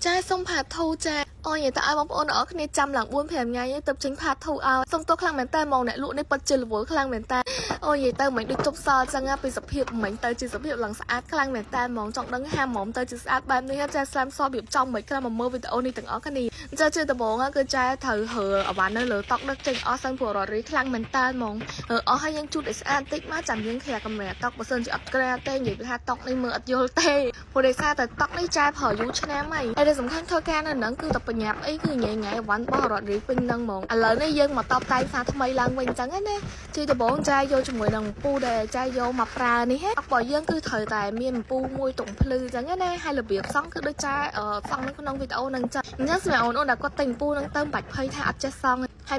Trái sông phạt thâu cha ôi người ta ai bóng ôn ở cái trăm lạng buôn phèm ngay tập chính phạt thâu ao sông to khang mảnh ta màu này lụn này bật chừng vối khang mảnh ta ôi người ta mảnh được chụp sờ sang ngay bị dập hiệp mảnh ta chỉ dập hiệp lằng sát khang mảnh ta mỏng trọng đắng ham mỏng ta chỉ sát ban này cha slam so biểu trong mấy khang mà mơ về tao đi từng ở cái này cha chơi tao bóng á cứ cha thở hờ ở bàn nơi lửa tóc đất chừng ở sang phù rồi rưới khang mảnh ta mỏng ở hai nhang chuột để sát tích má chạm những khe cầm mẻ tóc bớt sơn chỉ ấp kre tê nhỉ bị hạt tóc này mờ ấp vô tê hồi để xa tới tóc này cha phở dú cho nám mày đây là khăn thoi ca nên nắng cứ tập nhập ấy cứ nhẹ nhẹ vẫn bỏ rọt rỉ pin nâng mộng à lỡ này dân mà tóc tay xa thay mây lan quanh trắng hết nè chỉ từ bốn trai vô cho người đồng pu đề trai vô mập ra ní hết tóc bỏ dân cứ thời tài miền pu môi tụng phư trắng hết nè hay là việc xong cứ đôi trai ở xong nó có nông vị tao nâng chân nhất mà ổn đã có tình pu nâng tâm bạch hơi thả cho xong hai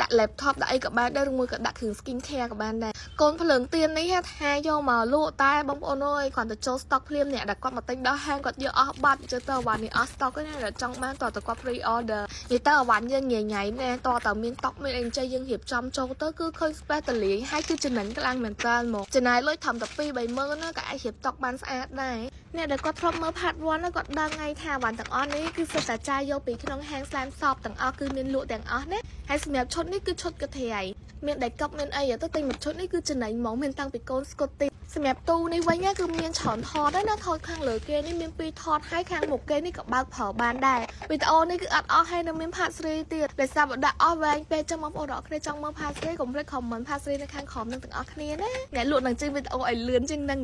ดักแล็บท็อปดักไอ้กับบ้านได้ลงมือกับดักถึงสกินแคร์กับบ้านได้โกนผลึกเตียนนี่ฮะแฮโยมาลู่ใต้บอมโอนอยก่อนจะโจสต็อกเพลียมเนี่ยดักกว่ามาตั้งดาวแฮงก่อนเยอะออฟบัตจะเตอร์วันนี้ออสต็อกก็เนี่ยดักจังบ้านต่อแต่กว่าพรีออเดอร์ยี่เตอร์วันยังใหญ่ใหญ่แน่ต่อแต่เมียนต็อกเมียนเองใจยังเหี่ยวจำโจเตอร์คือเคยสเปรย์ตะลีให้คือจะหนึ่งกลางเหมือนกันหมดจะนายเลยทำแต่ปีใบเมื่อเนี่ยกับไอเหี่ยวต็อกบ้านสะอาดได้เนี่ยดักกว่าทอมเมื่อผัดวันแล้วก็ดังไงแถววันต่างอ้อนนี่คือเสด็จใจโยปีขนมแฮงแซมซอบต่างอ้อคือเมียนลู่ต่างอ้อเนี่ยให้สมัยชดนี่คือชดกระเทียมเมียนได้กับเมียนไอ้ตัวติงแบบชดนี่คือจะไหนมองเมียนตังไปโกนสกอตติสมัยตูในวัยเนี้ยคือเมียนฉอนทอได้นะทอข้างเหลือเกนี่เมียนปีทอให้ข้างหมกเกนี่กับบางเผาบานได้วิตาโอนี่คืออัดอ้อให้นะเมียนพัดซีเตียแต่สาวดาอ้อแวงไปจังมองโอดอกในจังมองพัดซีของเพื่อนของเหมือนพัดซีในข้างขอมนั่งต่างอ้อแค่นี้นะเนี่ยหลุดหนังจึงวิตาโอไอเลื้อนจึงนั่ง